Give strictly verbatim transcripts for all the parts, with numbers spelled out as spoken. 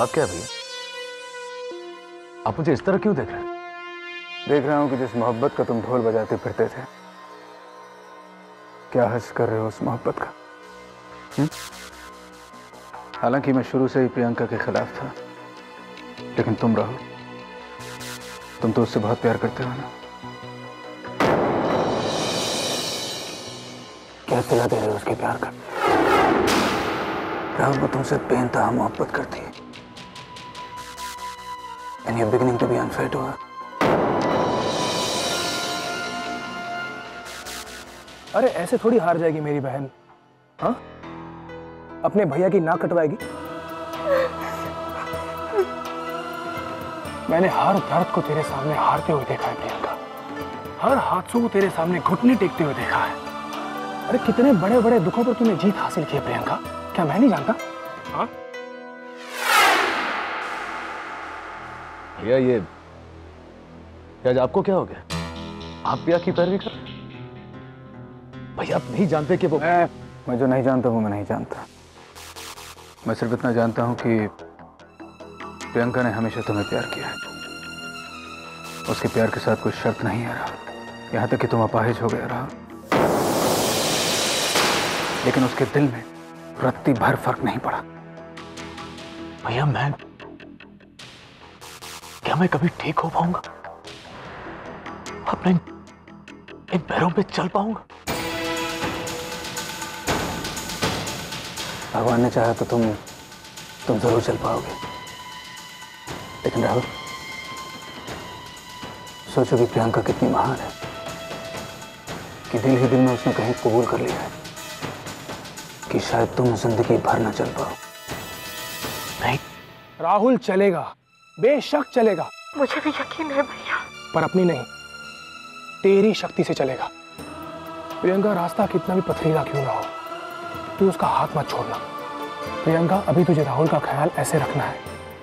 बात क्या है भैया? आप मुझे इस तरह क्यों देख रहे हैं? देख रहा हूं कि जिस मोहब्बत का तुम ढोल बजाते फिरते थे, क्या हज कर रहे हो उस मोहब्बत का? हुँ? हालांकि मैं शुरू से ही प्रियंका के खिलाफ था, लेकिन तुम रहो, तुम तो उससे बहुत प्यार करते हो ना? क्या सलाह दे रहे हो उसके प्यार का? राहुल को तुमसे बेइंतहा मोहब्बत करती है, and you're beginning to be unfair to her. अरे ऐसे थोड़ी हार जाएगी मेरी बहन, हाँ? अपने भैया की नाक कटवाएगी? मैंने हर दर्द को तेरे सामने हारते हुए देखा है प्रियंका, हर हादसों को तेरे सामने घुटने टेकते हुए देखा है। अरे कितने बड़े बड़े दुखों पर तूने जीत हासिल की है प्रियंका, क्या मैं नहीं जानता? हाँ? भैया ये आज आपको क्या हो गया? आप भैया की पैरवी कर रहे हैं? भैया आप नहीं जानते कि वो मैं, मैं जो नहीं जानता हूँ मैं नहीं जानता। मैं सिर्फ इतना जानता हूँ कि प्रियंका ने हमेशा तुम्हें प्यार किया है। उसके प्यार के साथ कोई शर्त नहीं है राहुल, यहाँ तक कि तुम अपाहिज हो गया राहुल, लेकिन उसके दिल में रत्ती भर फर्क नहीं पड़ा। भैया मैं क्या मैं कभी ठीक हो पाऊंगा? अपने इन पैरों पे चल पाऊंगा? भगवान ने चाहा तो तुम तुम जरूर चल पाओगे, लेकिन राहुल सोचो कि प्रियंका कितनी महान है कि दिल ही दिल में उसने कहीं कबूल कर लिया है कि शायद तुम जिंदगी भर ना चल पाओ। नहीं राहुल चलेगा, बेशक चलेगा। मुझे भी यकीन है भैया, पर अपनी नहीं, तेरी शक्ति से चलेगा। प्रियंका रास्ता कितना भी पथरीला क्यों ना हो, तू उसका हाथ मत छोड़ना। प्रियंका अभी तुझे राहुल का ख्याल ऐसे रखना है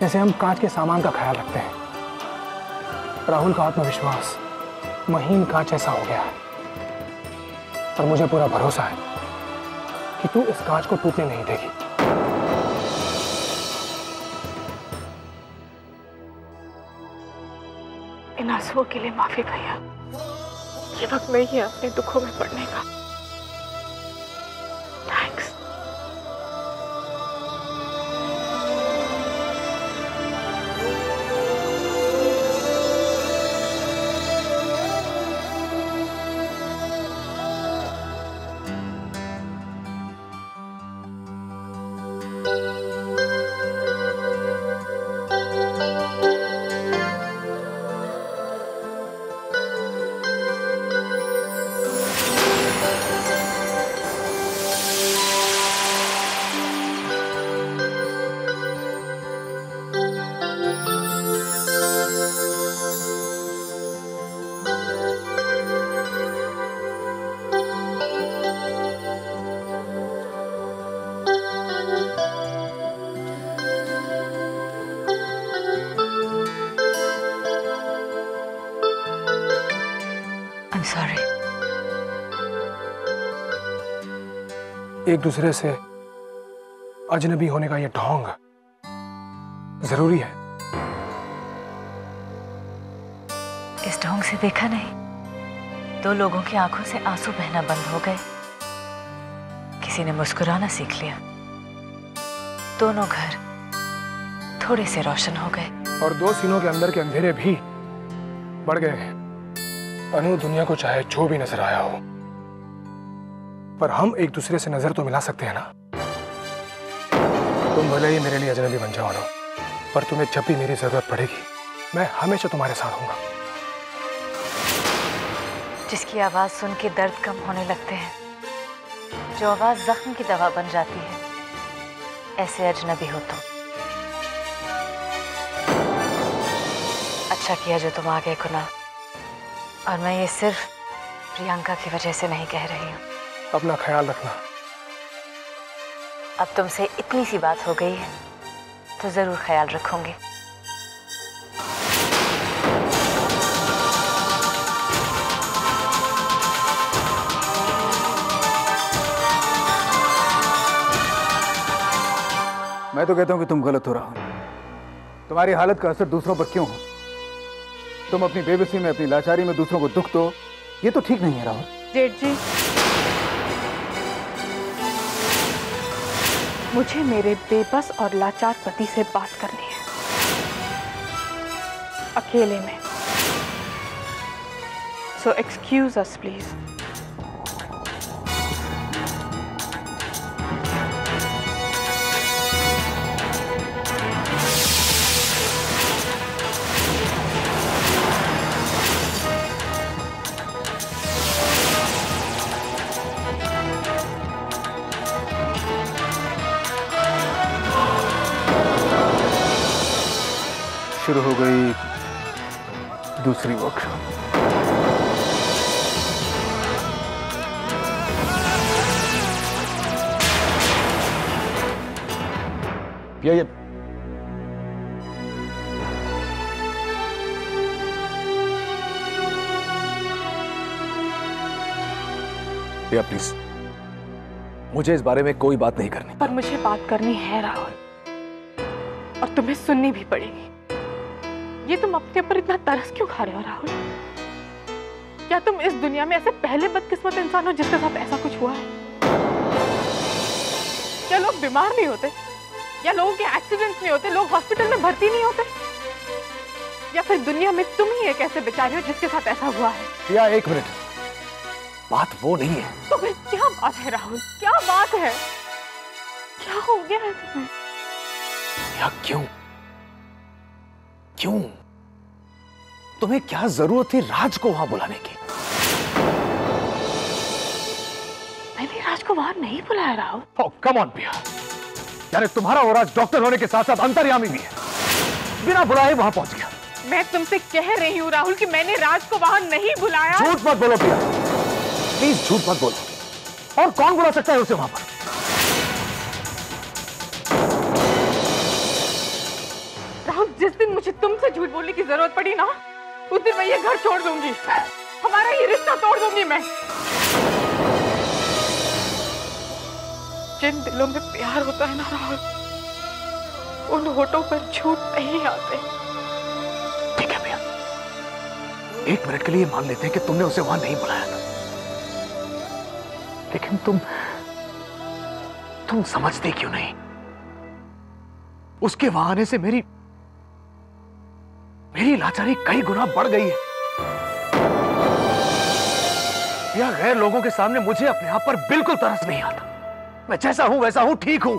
जैसे हम कांच के सामान का ख्याल रखते हैं। राहुल का आत्मविश्वास महीन कांच ऐसा हो गया है, पर मुझे पूरा भरोसा है कि तू इस कांच को टूटने नहीं देगी। इन आंसुओं के लिए माफी भैया, ये वक्त नहीं है अपने दुखों में पड़ने का। एक दूसरे से अजनबी होने का यह ढोंग जरूरी है। इस ढोंग से देखा नहीं, दो लोगों की आंखों से आंसू बहना बंद हो गए, किसी ने मुस्कुराना सीख लिया, दोनों घर थोड़े से रोशन हो गए और दो सीनों के अंदर के अंधेरे भी बढ़ गए। अनु दुनिया को चाहे जो भी नजर आया हो, पर हम एक दूसरे से नजर तो मिला सकते हैं ना? तुम भले ही मेरे लिए अजनबी बन जाओ ना, पर तुम्हें जब भी मेरी जरूरत पड़ेगी मैं हमेशा तुम्हारे साथ हूँगा। जिसकी आवाज सुन के दर्द कम होने लगते हैं, जो आवाज जख्म की दवा बन जाती है, ऐसे अजनबी हो तुम। अच्छा किया जो तुम आ गए कुनाल, और मैं ये सिर्फ प्रियंका की वजह से नहीं कह रही हूँ। अपना ख्याल रखना। अब तुमसे इतनी सी बात हो गई है तो जरूर ख्याल रखूंगी। मैं तो कहता हूं कि तुम गलत हो रहा हो। तुम्हारी हालत का असर दूसरों पर क्यों हो? तुम अपनी बेबसी में, अपनी लाचारी में दूसरों को दुख दो, ये तो ठीक नहीं है राहुल। जेठ जी, मुझे मेरे बेबस और लाचार पति से बात करनी है, अकेले में। So excuse us please. शुरू हो गई दूसरी वर्कशॉप। ये ये या प्लीज, मुझे इस बारे में कोई बात नहीं करनी। पर मुझे बात करनी है राहुल, और तुम्हें सुननी भी पड़ेगी। ये तुम अपने ऊपर इतना तरस क्यों खा रहे हो राहुल? क्या तुम इस दुनिया में ऐसे पहले बदकिस्मत इंसान हो जिसके साथ ऐसा कुछ हुआ है? क्या लोग बीमार नहीं होते, या लोगों के एक्सीडेंट्स नहीं होते, लोग हॉस्पिटल में भर्ती नहीं होते? या फिर दुनिया में तुम ही एक ऐसे बेचारे हो जिसके साथ ऐसा हुआ है? या एक मिनट, बात वो नहीं है। तो फिर क्या बात है राहुल? क्या बात है? क्या हो गया है तुम्हें? या क्यों क्यों तुम्हें क्या जरूरत थी राज को वहां बुलाने की? मैंने राज को वहां नहीं बुलाया राहुल। ओह कम ऑन पिया, यानी तुम्हारा और राज डॉक्टर होने के साथ साथ अंतर्यामी भी है। बिना बुलाए वहां पहुंच गया। मैं तुमसे कह रही हूँ राहुल कि मैंने राज को वहां नहीं बुलाया। झूठ मत बोलो प्रिया, प्लीज झूठ मत बोलो। और कौन बुला सकता है उसे वहां पर? राहुल, जिस दिन मुझे तुमसे झूठ बोलने की जरूरत पड़ी ना, उस दिन मैं ये घर छोड़ दूंगी, हमारा ये रिश्ता तोड़ दूंगी। मैं जिन दिलों में प्यार होता है ना राहुल, उन होठों पर झूठ नहीं आते। ठीक है भैया, एक मिनट के लिए मान लेते हैं कि तुमने उसे वहां नहीं बुलाया था, लेकिन तुम तुम समझते क्यों नहीं? उसके वहां आने से मेरी मेरी लाचारी कई गुना बढ़ गई है। या गैर लोगों के सामने मुझे अपने आप पर बिल्कुल तरस नहीं आता। मैं जैसा हूं वैसा हूं, ठीक हूं।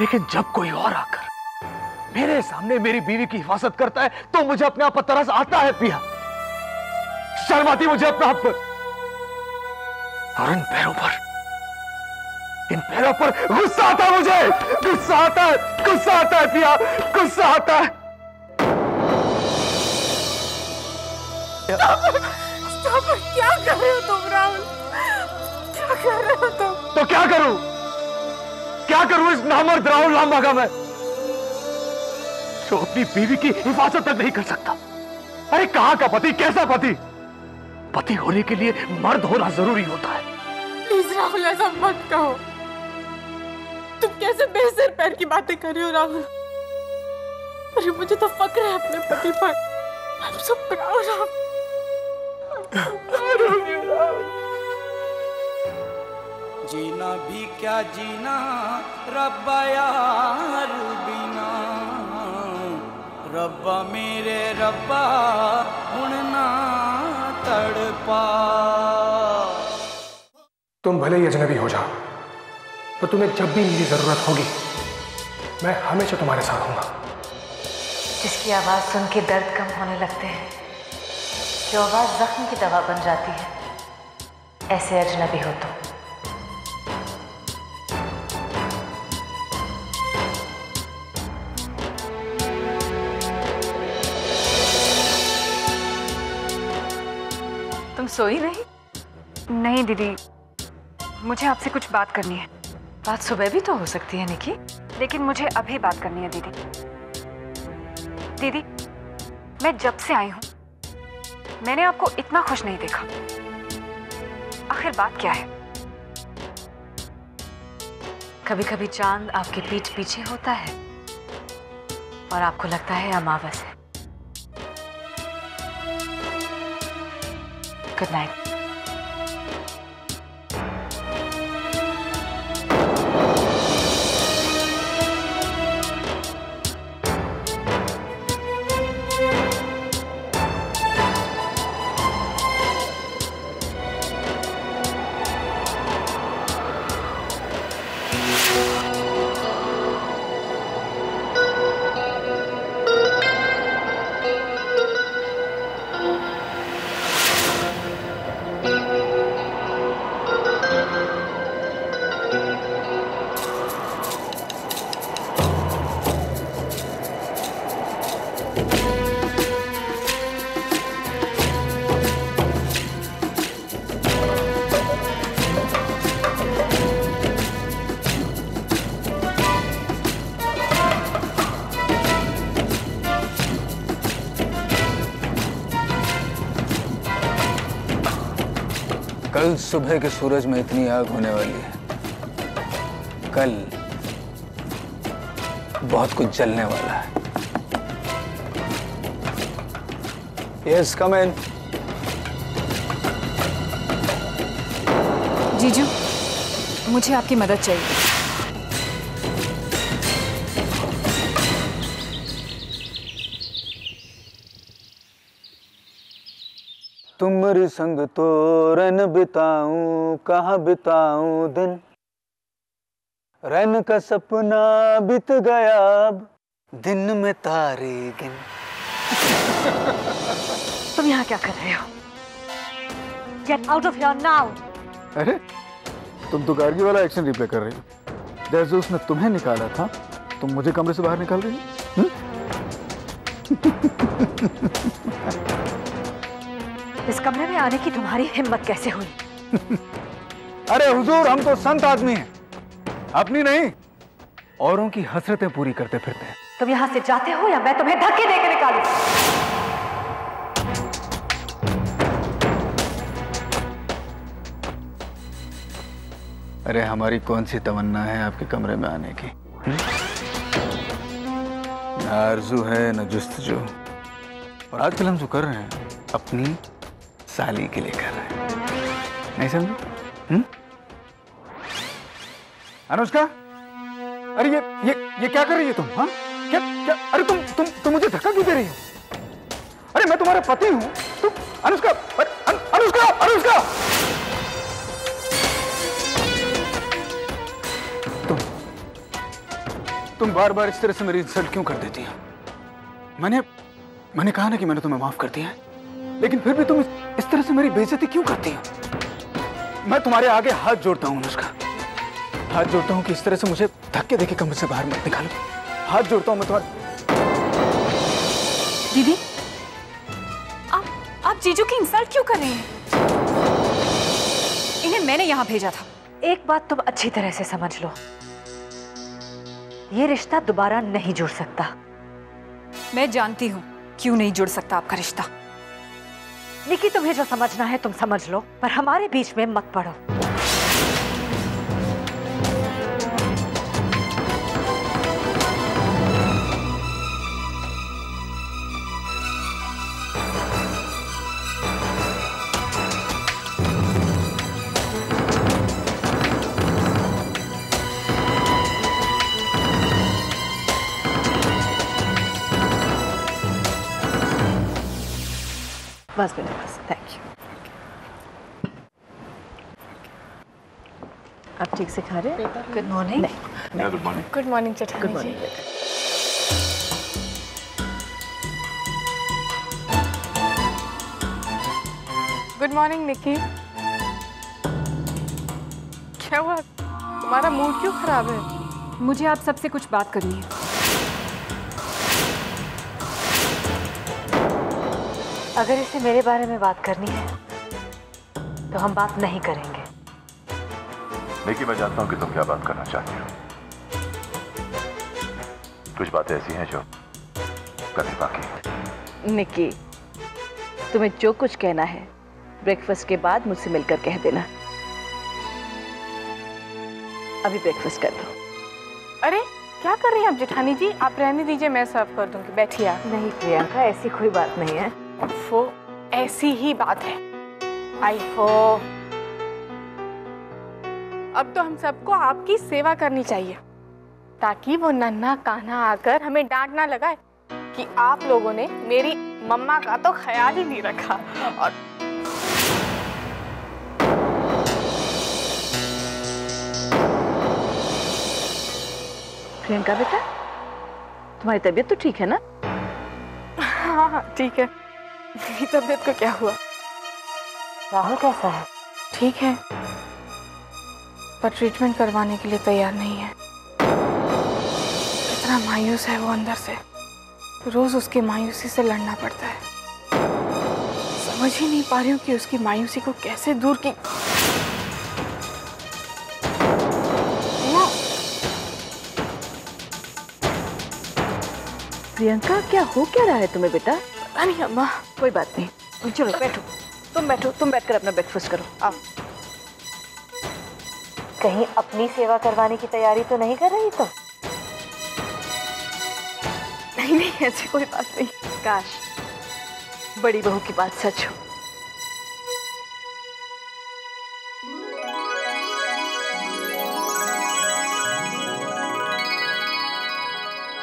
लेकिन जब कोई और आकर मेरे सामने मेरी बीवी की हिफाजत करता है तो मुझे अपने आप पर तरस आता है पिया। शर्म आती मुझे अपने आप पर, और इन पैरों पर इन पैरों पर गुस्सा आता है मुझे। गुस्सा आता है, गुस्सा आता है पिया, गुस्सा आता है। स्टॉप, स्टॉप, क्या कर रहे हो तुम राहुल? तो, तो क्या करूं? क्या करूं इस नामर्द राहुल लांबा का मैं, जो अपनी बीवी की हिफाजत तक नहीं कर सकता? अरे कहां का पति, कैसा पति? पति होने के लिए मर्द होना जरूरी होता है। प्लीज राहुल, ऐसा मत कहो। तुम कैसे बेसिर पैर की बातें कर रहे हो राहुल? अरे मुझे तो फक्र है अपने पति पर। I'm so proud of you, Rahul. जीना भी क्या जीना रब्बा यार बिना, रब्बा मेरे रब्बा हुण ना तड़पा। तुम भले ही अजनबी हो जाओ, पर तुम्हें जब भी मेरी जरूरत होगी मैं हमेशा तुम्हारे साथ हूँगा। जिसकी आवाज सुन के दर्द कम होने लगते हैं, जो आवाज जख्म की दवा बन जाती है, ऐसे अजनबी हो तुम। सोई नहीं? नहीं दीदी, मुझे आपसे कुछ बात करनी है। बात सुबह भी तो हो सकती है निकी, लेकिन मुझे अभी बात करनी है दीदी। दीदी, मैं जब से आई हूँ मैंने आपको इतना खुश नहीं देखा। आखिर बात क्या है? कभी कभी चांद आपके पीठ पीछे होता है और आपको लगता है अमावस है। Good night. कल सुबह के सूरज में इतनी आग होने वाली है। कल बहुत कुछ जलने वाला है। Yes, come in. जीजू, मुझे आपकी मदद चाहिए। तुम्हारे संग तोरन बिताऊं, कहाँ बिताऊं दिन, रन का सपना बीत गया, अब दिन में तारे गिन। तुम यहाँ क्या कर रहे हो? Get out of here now! अरे तुम तो गार्गी वाला एक्शन रिप्ले कर रही हो। जैसे उसने तुम्हें निकाला था, तुम मुझे कमरे से बाहर निकाल रही हो। इस कमरे में आने की तुम्हारी हिम्मत कैसे हुई? अरे हुजूर, हम तो संत आदमी हैं, अपनी नहीं औरों की हसरतें पूरी करते फिरते हैं। तुम यहाँ से जाते हो या मैं तुम्हें धक्के देकर निकालूं? अरे हमारी कौन सी तमन्ना है आपके कमरे में आने की? न आरजू है न जुस्तजू। और आजकल हम जो कर रहे हैं अपनी साली के लिए कर रहे हैं, नहीं समझे? अनुष्का, अरे ये ये ये क्या कर रही है तुम? हाँ क्या क्या? अरे तुम तुम तुम मुझे धक्का क्यों दे रही हो? अरे मैं तुम्हारा पति हूँ। तुम अनुष्का, अरे अनु, अनुष्का अनुष्का तुम तुम बार बार इस तरह से मेरी इंसल्ट क्यों कर देती हो? मैंने मैंने कहा ना कि मैंने तुम्हें माफ कर दिया है, लेकिन फिर भी तुम इस तरह से मेरी बेइज्जती क्यों करती हो? मैं तुम्हारे आगे हाथ जोड़ता हूँ अनुष्का, हाथ जोड़ता हूँ कि इस तरह से मुझे धक्के देके कमरे से बाहर मत निकालो। हाथ जोड़ता हूँ मैं तुम्हारे। दीदी, आप आप जीजू की इंसल्ट क्यों कर रही हैं? इन्हें मैंने यहाँ भेजा था। एक बात तुम अच्छी तरह से समझ लो, ये रिश्ता दोबारा नहीं जुड़ सकता। मैं जानती हूँ क्यों नहीं जुड़ सकता आपका रिश्ता। निकी, तुम्हें जो समझना है तुम समझ लो, पर हमारे बीच में मत पड़ो। बस बेटा बस, थैंक यू। आप ठीक से खा रहे हैं? Good morning. Good morning. Good morning चेठानी। Good morning. Good morning Nikki. क्या हुआ? तुम्हारा मूड क्यों खराब है? मुझे आप सबसे कुछ बात करनी है। अगर इसे मेरे बारे में बात करनी है तो हम बात नहीं करेंगे। निकी, मैं जानता हूं कि तुम क्या बात करना चाहती हो। कुछ बातें ऐसी हैं जो करनी बाकी है। निकी, तुम्हें जो कुछ कहना है ब्रेकफास्ट के बाद मुझसे मिलकर कह देना। अभी ब्रेकफास्ट कर लो। अरे क्या कर रही हैं आप जेठानी जी? आप रहने दीजिए, मैं सर्व कर दूंगी। बैठिए आप। नहीं प्रियंका, ऐसी कोई बात नहीं है। वो ऐसी ही बात है। आई फो, अब तो हम सबको आपकी सेवा करनी चाहिए ताकि वो नन्हा कान्हा आकर हमें डांट ना लगाए कि आप लोगों ने मेरी मम्मा का तो ख्याल ही नहीं रखा। और प्रियंका बेटा, तुम्हारी तबीयत तो ठीक है ना? हाँ हाँ ठीक है। मेरी तबीयत को क्या हुआ? राहुल कैसा है? ठीक है, पर ट्रीटमेंट करवाने के लिए तैयार नहीं है। कितना मायूस है वो अंदर से। रोज उसकी मायूसी से लड़ना पड़ता है। समझ ही नहीं पा रही हूँ कि उसकी मायूसी को कैसे दूर की। प्रियंका, क्या हो क्या रहा है तुम्हें बेटा? पता नहीं अम्मा। कोई बात नहीं, चलो बैठो। तुम बैठो, तुम बैठकर अपना ब्रेकफास्ट करो। आओ। कहीं अपनी सेवा करवाने की तैयारी तो नहीं कर रही? तो नहीं नहीं, ऐसी कोई बात नहीं। काश बड़ी बहू की बात सच हो।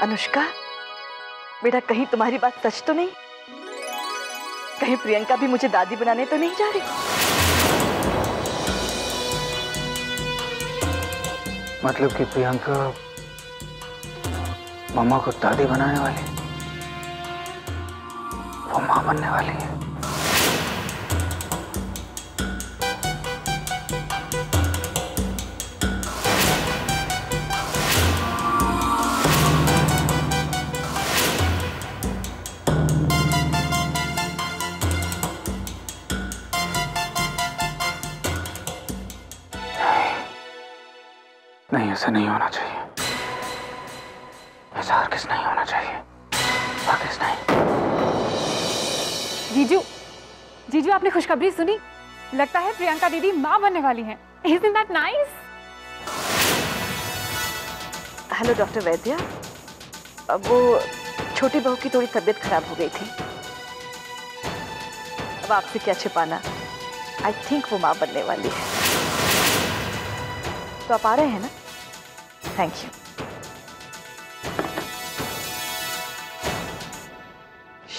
अनुष्का बेटा, कहीं तुम्हारी बात सच तो नहीं? कहीं प्रियंका भी मुझे दादी बनाने तो नहीं जा रही? मतलब कि प्रियंका मम्मा को दादी बनाने वाली, वो माँ बनने वाली है। नहीं, ऐसा नहीं होना चाहिए। ऐसा हर किस नहीं होना चाहिए, हर किस नहीं। जीजू, जीजू आपने खुशखबरी सुनी? लगता है प्रियंका दीदी माँ बनने वाली हैं। Isn't that nice? Hello doctor वैद्या, अब वो छोटी बहू की थोड़ी तबीयत खराब हो गई थी। अब आपसे क्या छिपाना, आई थिंक वो माँ बनने वाली है। तो आप आ रहे हैं ना? Thank you.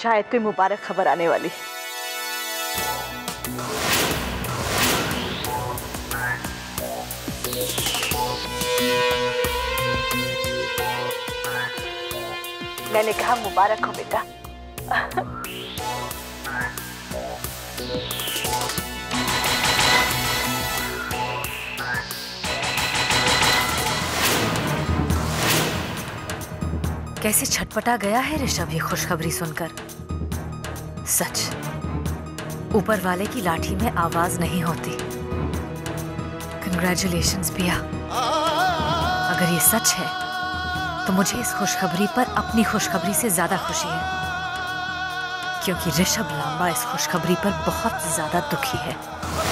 शायद कोई मुबारक खबर आने वाली। मैंने कहा मुबारक हो बेटा। कैसे छटपटा गया है ऋषभ ये खुशखबरी सुनकर। सच, ऊपर वाले की लाठी में आवाज नहीं होती। कंग्रेचुलेशंस पिया, अगर ये सच है तो मुझे इस खुशखबरी पर अपनी खुशखबरी से ज्यादा खुशी है, क्योंकि ऋषभ लांबा इस खुशखबरी पर बहुत ज्यादा दुखी है।